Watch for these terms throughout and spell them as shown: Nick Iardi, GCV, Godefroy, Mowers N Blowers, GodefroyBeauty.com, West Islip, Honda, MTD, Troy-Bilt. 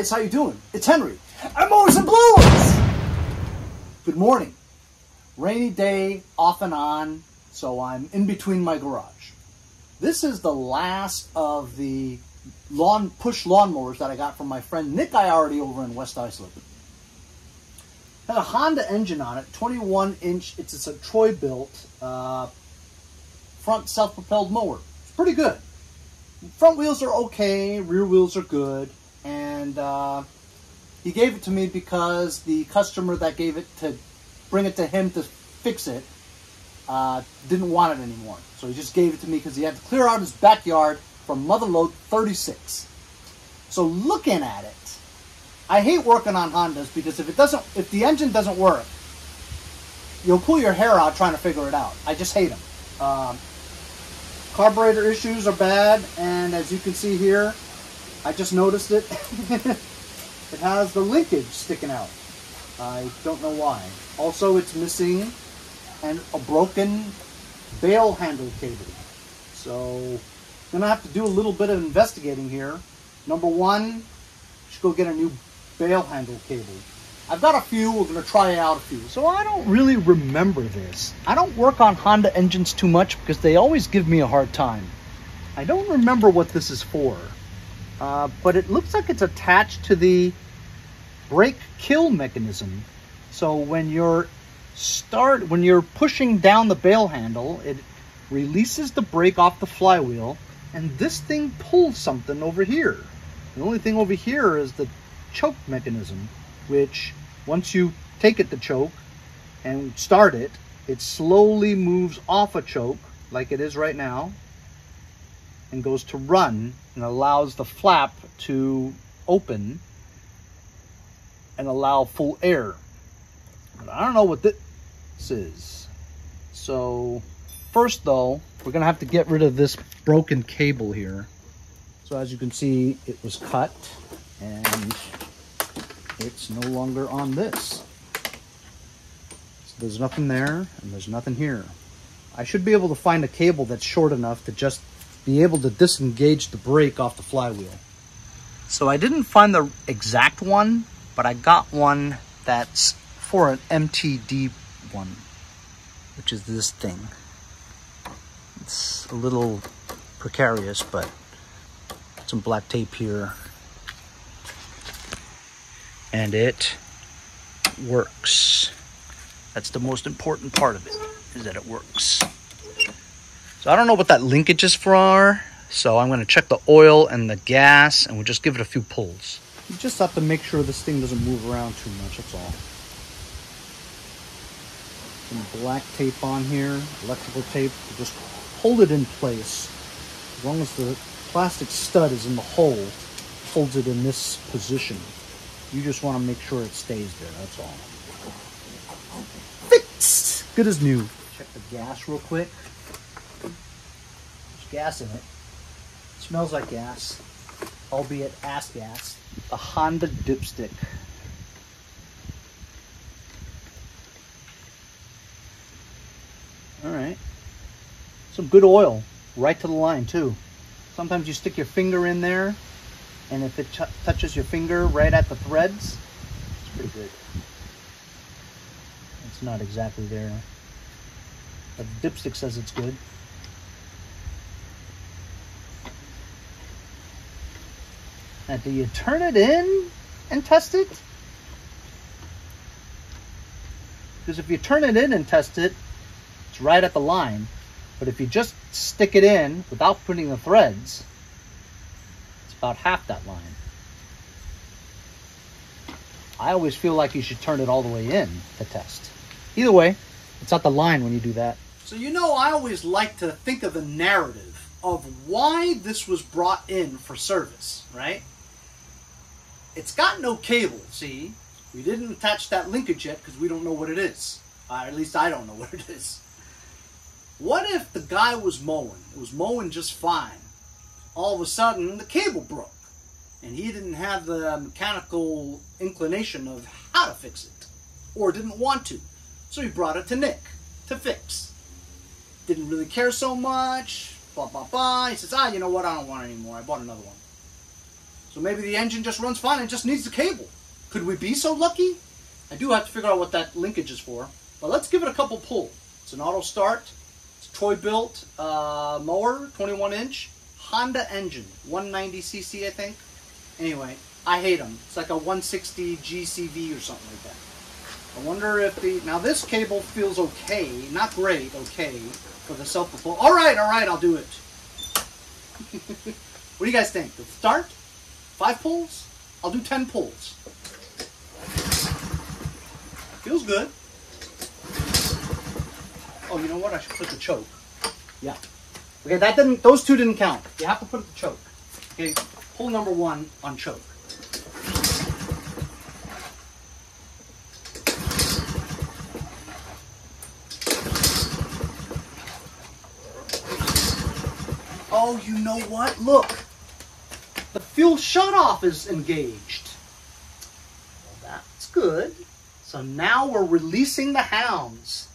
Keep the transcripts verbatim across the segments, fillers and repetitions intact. guys. How you doing? It's Henry at Mowers N Blowers. Good morning. Rainy day, off and on, so I'm in between my garage. This is the last of the lawn push lawnmowers that I got from my friend Nick Iardi over in West Islip. Had a Honda engine on it, twenty-one inch. It's, it's a Troy-Bilt uh, front self-propelled mower. It's pretty good. Front wheels are okay, rear wheels are good, and uh, he gave it to me because the customer that gave it to bring it to him to fix it uh, didn't want it anymore. So he just gave it to me because he had to clear out his backyard from Motherlode thirty-six. So looking at it, I hate working on Hondas because if it doesn't, if the engine doesn't work, you'll pull your hair out trying to figure it out. I just hate them. Um, Carburetor issues are bad, and as you can see here, I just noticed it. It has the linkage sticking out. I don't know why. Also, it's missing and a broken bail handle cable. So, gonna have to do a little bit of investigating here. Number one, should go get a new bail handle cable. I've got a few. We're going to try out a few. So I don't really remember this. I don't work on Honda engines too much because they always give me a hard time. I don't remember what this is for, uh, but it looks like it's attached to the brake kill mechanism. So when you're start, when you're pushing down the bail handle, it releases the brake off the flywheel, and this thing pulls something over here. The only thing over here is the choke mechanism, which once you take it to choke and start it, it slowly moves off a choke like it is right now and goes to run and allows the flap to open and allow full air. But I don't know what this is. So first though, we're gonna have to get rid of this broken cable here. So as you can see, it was cut and it's no longer on this. So there's nothing there and there's nothing here. I should be able to find a cable that's short enough to just be able to disengage the brake off the flywheel. So I didn't find the exact one, but I got one that's for an M T D one, which is this thing. It's a little precarious, but some black tape here. And it works. That's the most important part of it, is that it works. So I don't know what that linkage is for, so I'm going to check the oil and the gas, and we'll just give it a few pulls. You just have to make sure this thing doesn't move around too much, that's all. Some black tape on here, electrical tape, to just hold it in place. As long as the plastic stud is in the hole, it holds it in this position. You just want to make sure it stays there, that's all. Fixed! Good as new. Check the gas real quick. There's gas in it. It smells like gas, albeit ass gas. The Honda dipstick. Alright. Some good oil, right to the line too. Sometimes you stick your finger in there, and if it touches your finger right at the threads, it's pretty good. It's not exactly there, but the dipstick says it's good. Now, do you turn it in and test it? Because if you turn it in and test it, it's right at the line. But if you just stick it in without putting the threads, about half that line. I always feel like you should turn it all the way in to test. Either way, it's at the line when you do that. So you know, I always like to think of the narrative of why this was brought in for service, right? It's got no cable, see? We didn't attach that linkage yet because we don't know what it is. Uh, at least I don't know what it is. What if the guy was mowing? It was mowing just fine. All of a sudden, the cable broke, and he didn't have the mechanical inclination of how to fix it, or didn't want to, so he brought it to Nick to fix. Didn't really care so much, blah, blah, blah. He says, ah, you know what, I don't want it anymore. I bought another one. So maybe the engine just runs fine and just needs the cable. Could we be so lucky? I do have to figure out what that linkage is for, but let's give it a couple pull. It's an auto start. It's a Troy-Bilt uh, mower, twenty-one inch, Honda engine, one ninety c c I think. Anyway, I hate them. It's like a one sixty g c v or something like that. I wonder if the, now this cable feels okay, not great, okay, for the self-propulsion. All right, all right, I'll do it. What do you guys think? The start? Five pulls? I'll do ten pulls. Feels good. Oh, you know what? I should put the choke. Yeah. Okay, that didn't, those two didn't count. You have to put the choke. Okay, pull number one on choke. Oh, you know what? Look. The fuel shutoff is engaged. Well, that's good. So now we're releasing the hounds.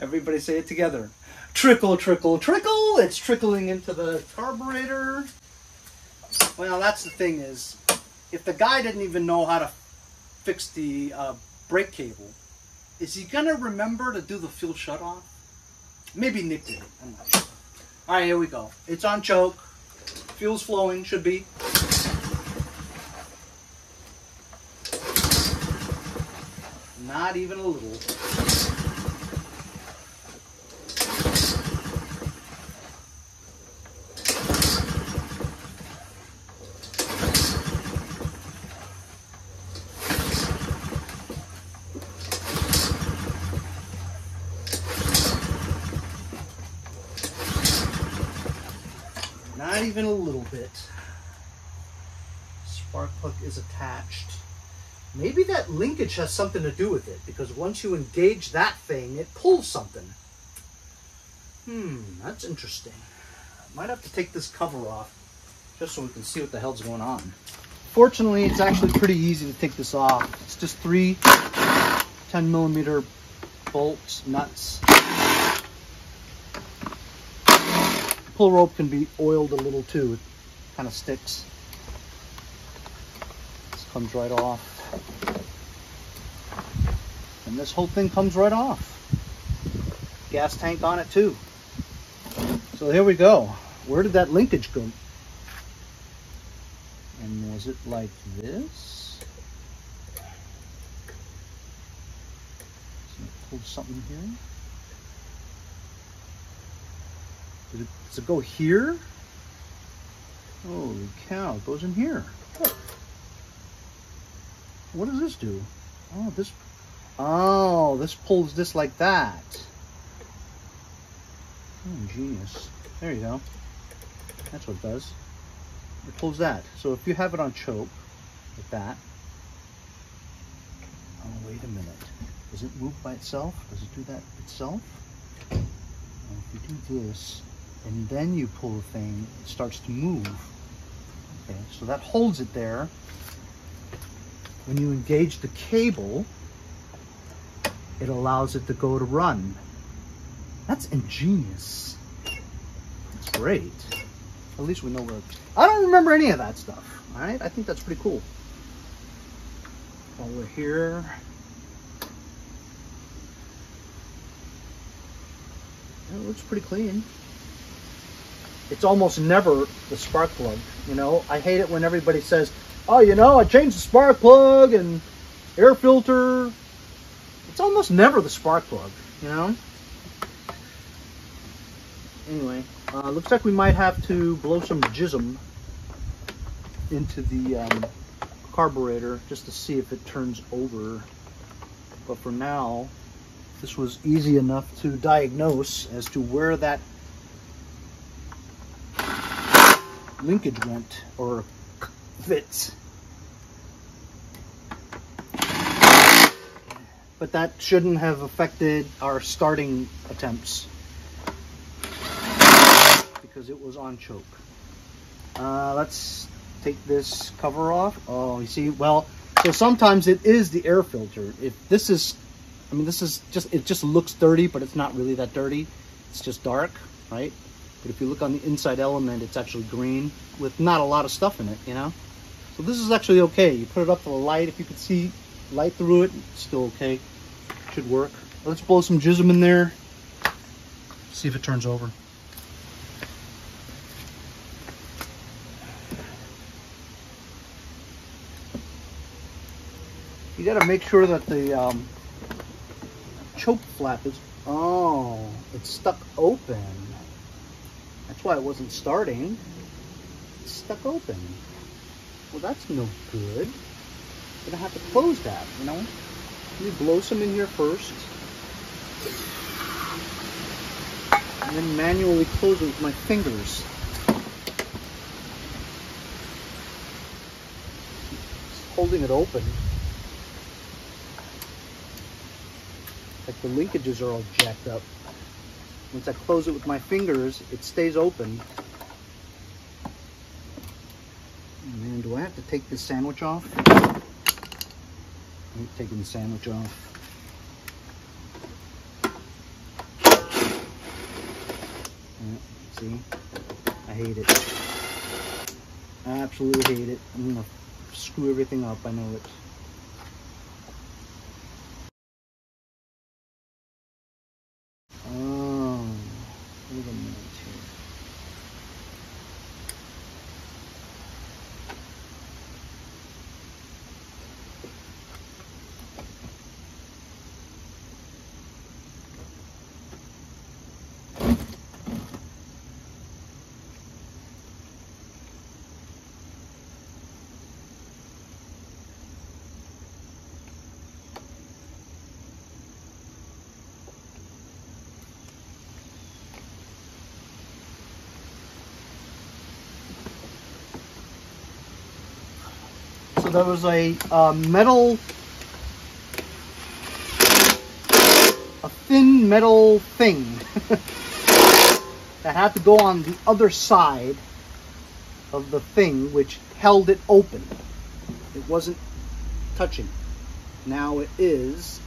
Everybody say it together. Trickle, trickle, trickle. It's trickling into the carburetor. Well, that's the thing is, if the guy didn't even know how to fix the uh, brake cable, is he going to remember to do the fuel shutoff? Maybe Nick did. I'm not sure. All right, here we go. It's on choke. Fuel's flowing, should be. Not even a little. Not even a little bit. Spark plug is attached. Maybe that linkage has something to do with it, because once you engage that thing, it pulls something. Hmm, that's interesting. Might have to take this cover off, just so we can see what the hell's going on. Fortunately, it's actually pretty easy to take this off. It's just three ten millimeter bolts, nuts. The pull rope can be oiled a little too. It kind of sticks. This comes right off. And this whole thing comes right off. Gas tank on it too. So here we go. Where did that linkage go? And was it like this? Pull something here. Did it, does it go here? Holy cow! It goes in here. Look. What does this do? Oh, this. Oh, this pulls this like that. Oh, ingenious. There you go. That's what it does. It pulls that. So if you have it on choke, like that. Oh, wait a minute. Does it move by itself? Does it do that itself? Now if you do this, and then you pull the thing, it starts to move. Okay, so that holds it there. When you engage the cable, it allows it to go to run. That's ingenious. That's great. At least we know where it is. I don't remember any of that stuff. All right, I think that's pretty cool. While we're here, it looks pretty clean. It's almost never the spark plug. You know, I hate it when everybody says, oh, you know, I changed the spark plug and air filter. It's almost never the spark plug, you know? Anyway, uh, looks like we might have to blow some jism into the um, carburetor just to see if it turns over. But for now, this was easy enough to diagnose as to where that linkage went or fits. But that shouldn't have affected our starting attempts because it was on choke. Uh, let's take this cover off. Oh, you see, well, so sometimes it is the air filter. If this is, I mean, this is just, it just looks dirty, but it's not really that dirty. It's just dark, right? But if you look on the inside element, it's actually green with not a lot of stuff in it, you know? So this is actually okay. You put it up to the light, if you can see light through it, it's still okay. Should work. Let's blow some jism in there, see if it turns over. You gotta make sure that the um, choke flap is, oh, it's stuck open. That's why it wasn't starting. It's stuck open. Well, that's no good. You're gonna have to close that, you know? You blow some in here first. And then manually close it with my fingers. Just holding it open. Like the linkages are all jacked up. Once I close it with my fingers, it stays open. And then do I have to take this sandwich off? I'm taking the sandwich off. Yeah, see? I hate it. I absolutely hate it. I'm gonna screw everything up, I know it. There was a uh, metal, a thin metal thing that had to go on the other side of the thing, which held it open. It wasn't touching. Now it is.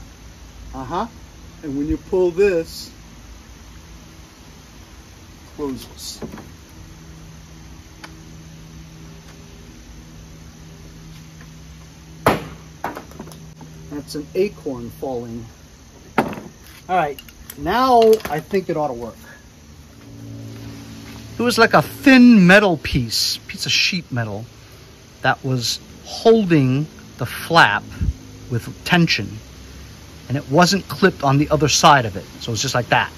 Uh-huh. And when you pull this, it closes. It's an acorn falling. All right, now I think it ought to work. It was like a thin metal piece, piece of sheet metal, that was holding the flap with tension, and it wasn't clipped on the other side of it, so it's just like that.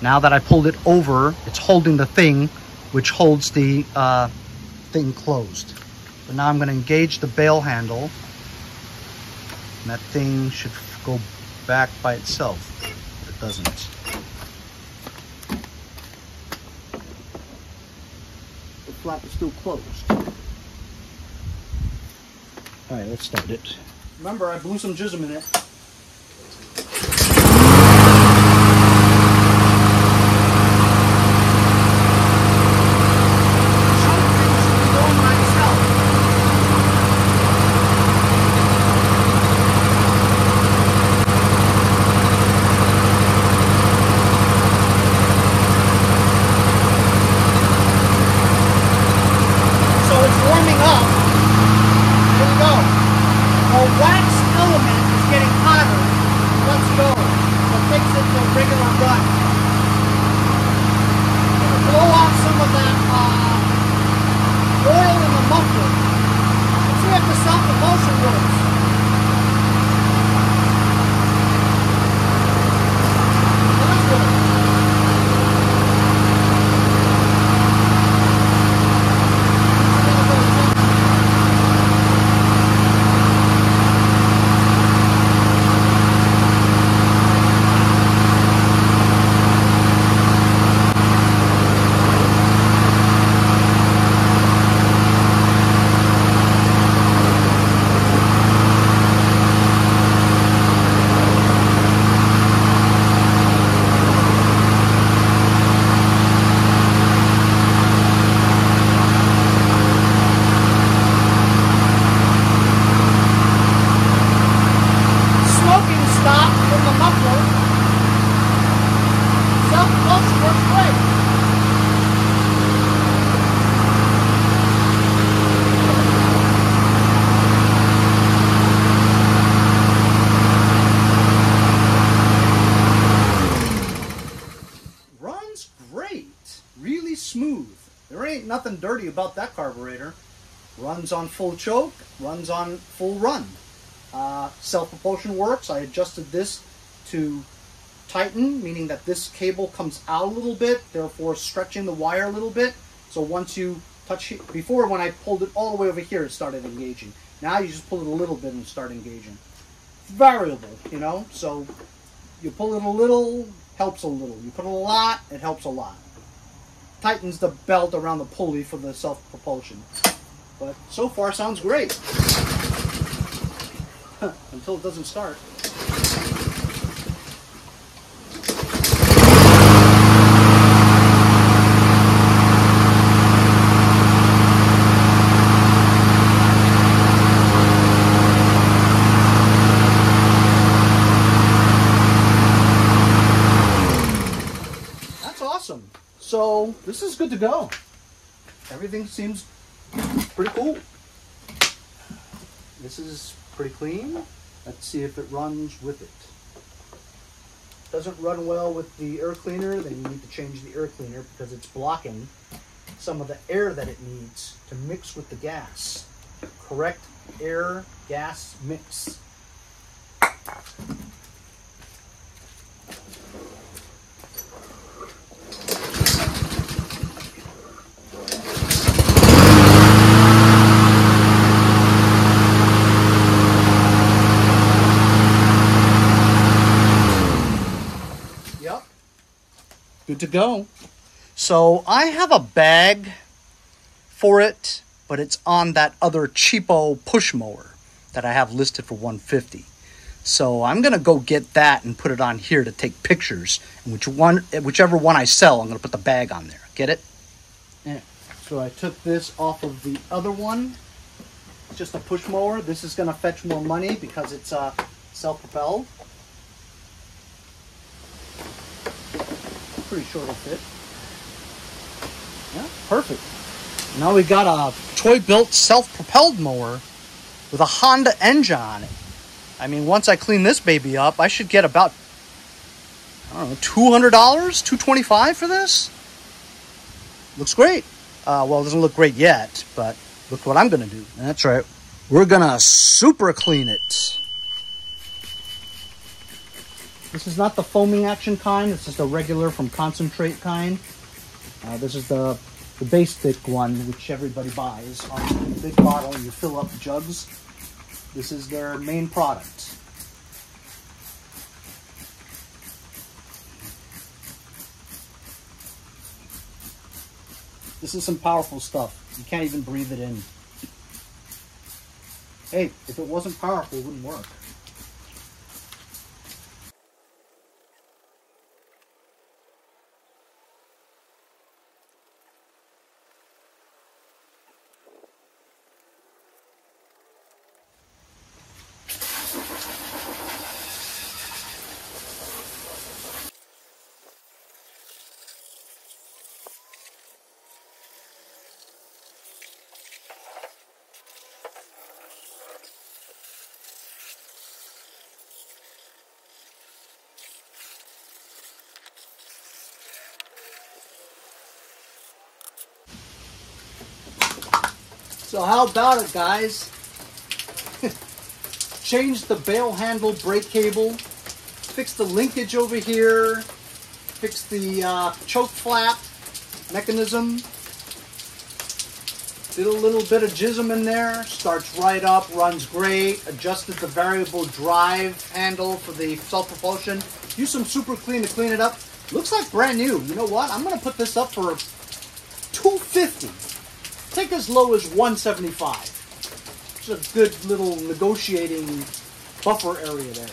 Now that I pulled it over, it's holding the thing, which holds the uh, thing closed. But now I'm going to engage the bail handle. And that thing should go back by itself, but it doesn't. The flap is still closed. All right, let's start it. Remember, I blew some jism in it. Up. Here we go. A wax element is getting hot. great, really smooth. There ain't nothing dirty about that carburetor. Runs on full choke, runs on full run. Uh, self-propulsion works. I adjusted this to tighten, meaning that this cable comes out a little bit, therefore stretching the wire a little bit. So once you touch it, before when I pulled it all the way over here, it started engaging. Now you just pull it a little bit and start engaging. It's variable, you know, so you pull it a little, helps a little. You put it a lot, it helps a lot. Tightens the belt around the pulley for the self-propulsion. But so far sounds great. Until it doesn't start. That's awesome. So this is good to go. Everything seems pretty cool. This is pretty clean. Let's see if it runs with it. Doesn't run well with the air cleaner, then you need to change the air cleaner because it's blocking some of the air that it needs to mix with the gas. Correct air gas mix. Good to go. So I have a bag for it, but it's on that other cheapo push mower that I have listed for one hundred fifty dollars. So I'm going to go get that and put it on here to take pictures. And which one, whichever one I sell, I'm going to put the bag on there. Get it? Yeah. So I took this off of the other one. It's just a push mower. This is going to fetch more money because it's uh, self-propelled. Pretty sure it'll fit. Yeah, perfect. Now we got a Troy-Bilt self-propelled mower with a Honda engine on it. I mean, once I clean this baby up, I should get about, I don't know, two hundred dollars, two twenty-five for this? Looks great. Uh, well, it doesn't look great yet, but look what I'm going to do. That's right. We're going to super clean it. This is not the foaming action kind. It's just a regular from concentrate kind. Uh, this is the, the basic one, which everybody buys on a big bottle. You fill up jugs. This is their main product. This is some powerful stuff. You can't even breathe it in. Hey, if it wasn't powerful, it wouldn't work. So how about it, guys? Changed the bail handle brake cable, fixed the linkage over here, fixed the uh, choke flap mechanism, did a little bit of jism in there, starts right up, runs great, adjusted the variable drive handle for the self-propulsion, used some super clean to clean it up. Looks like brand new. You know what? I'm going to put this up for two hundred fifty dollars. Take as low as one hundred seventy-five dollars. It's a good little negotiating buffer area there.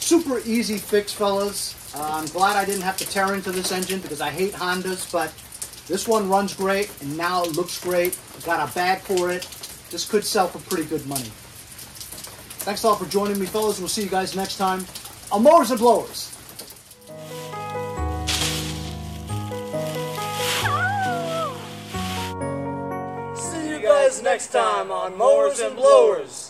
Super easy fix, fellas. Uh, I'm glad I didn't have to tear into this engine because I hate Hondas, but this one runs great and now it looks great. Got a bag for it. This could sell for pretty good money. Thanks all for joining me, fellas. We'll see you guys next time on Mowers and Blowers. Next time on Mowers and Blowers.